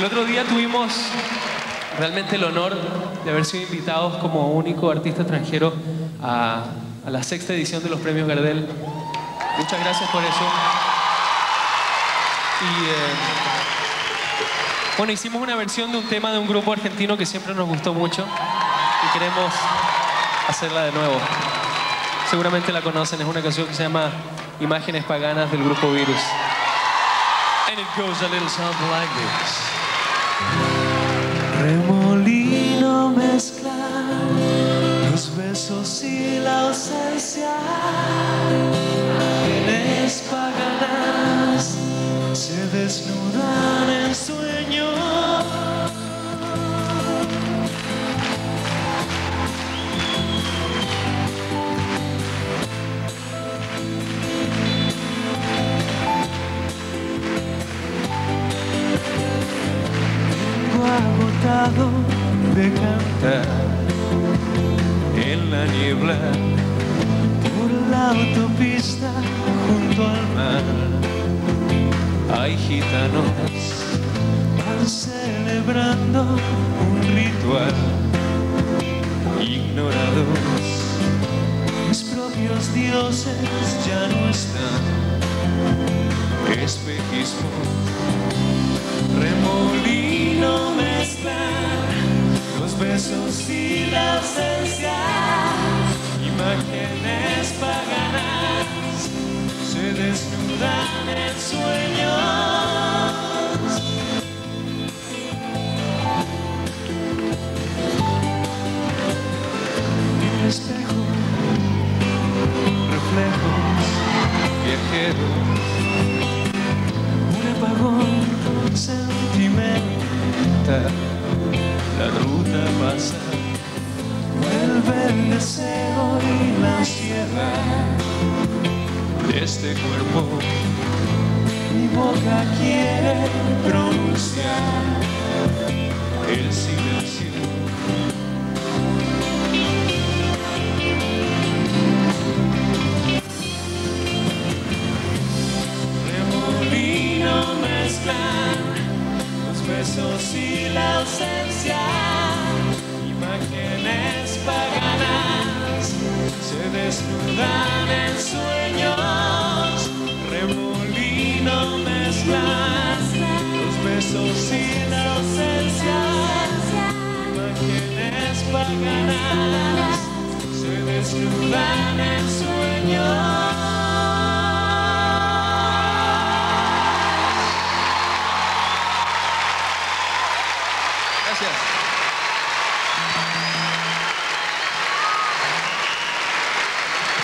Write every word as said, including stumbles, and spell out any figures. El otro día tuvimos realmente el honor de haber sido invitados como único artista extranjero a, a la sexta edición de los Premios Gardel. Muchas gracias por eso. Y eh, bueno, hicimos una versión de un tema de un grupo argentino que siempre nos gustó mucho y queremos hacerla de nuevo. Seguramente la conocen, es una canción que se llama Imágenes Paganas del Grupo Virus. And it goes a little something like this. Remolino mezcla los besos y la ausencia. Imágenes paganas se desnudan en sueño. De cantar en la niebla, por la autopista junto al mar, hay gitanos van celebrando un ritual, ignorados, mis propios dioses ya no están, espejismo, remolino besos y la ausencia, imágenes paganas se desnudan en sueños. En el espejo, reflejos, viajeros, un apagón sentimental. La ruta pasa, vuelve el deseo y la ansiedad de este cuerpo. Mi boca quiere pronunciar el silencio. Remolino mezclan los besos y la ausencia. Imágenes paganas se desnudan en sueños. Remolino mezclan los besos y la ausencia. Imágenes paganas se desnudan en sueños. Gracias.